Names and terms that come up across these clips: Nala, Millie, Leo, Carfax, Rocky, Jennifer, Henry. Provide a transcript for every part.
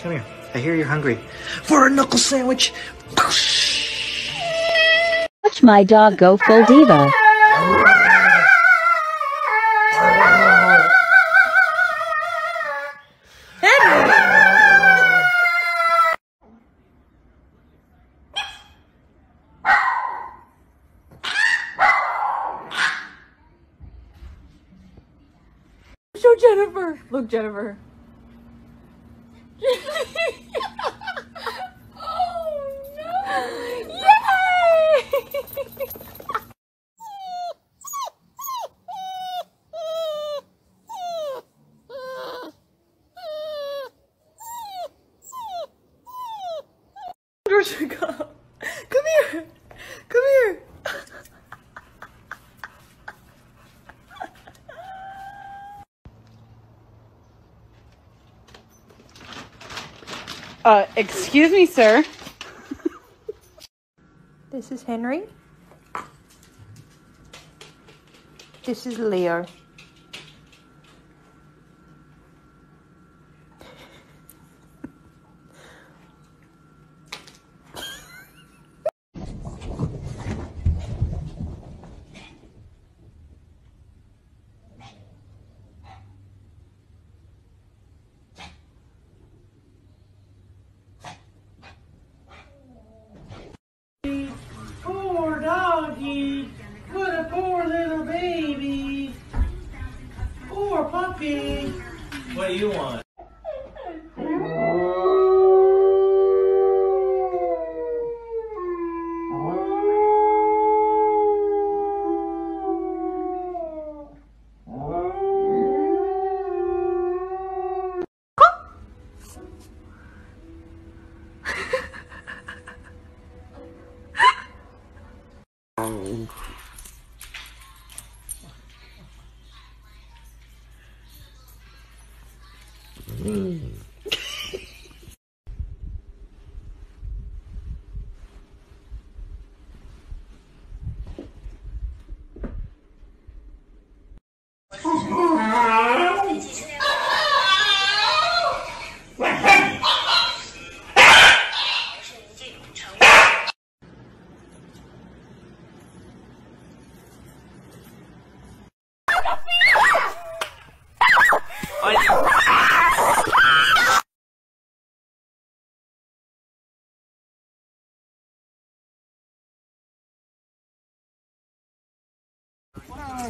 Come here. I hear you're hungry. For a knuckle sandwich! Watch my dog go full diva. Show Jennifer! Look, Jennifer. Come here. Excuse me, sir. This is Henry. This is Leo. What do you want?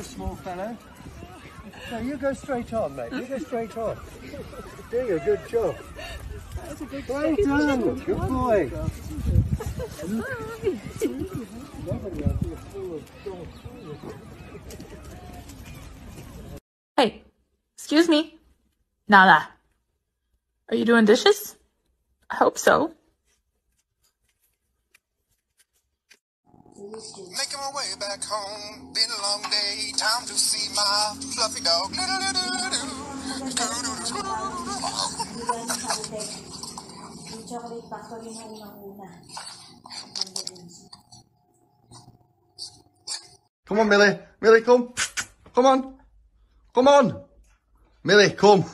Small fellow. Now you go straight on, mate. You go straight on. Doing a good job. That's a good well done. Good boy. Hey, excuse me. Nala, are you doing dishes? I hope so. Making my way back home, been a long day, time to see my fluffy dog. Come on, Millie. Millie, come. Come on. Come on. Millie, come.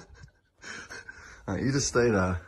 All right, you just stay there.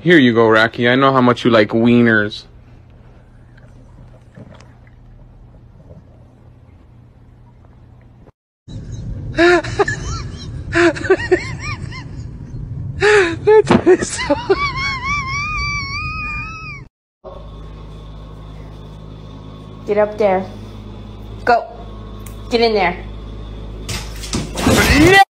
Here you go, Rocky. I know how much you like wieners. That's so get up there. Go. Get in there.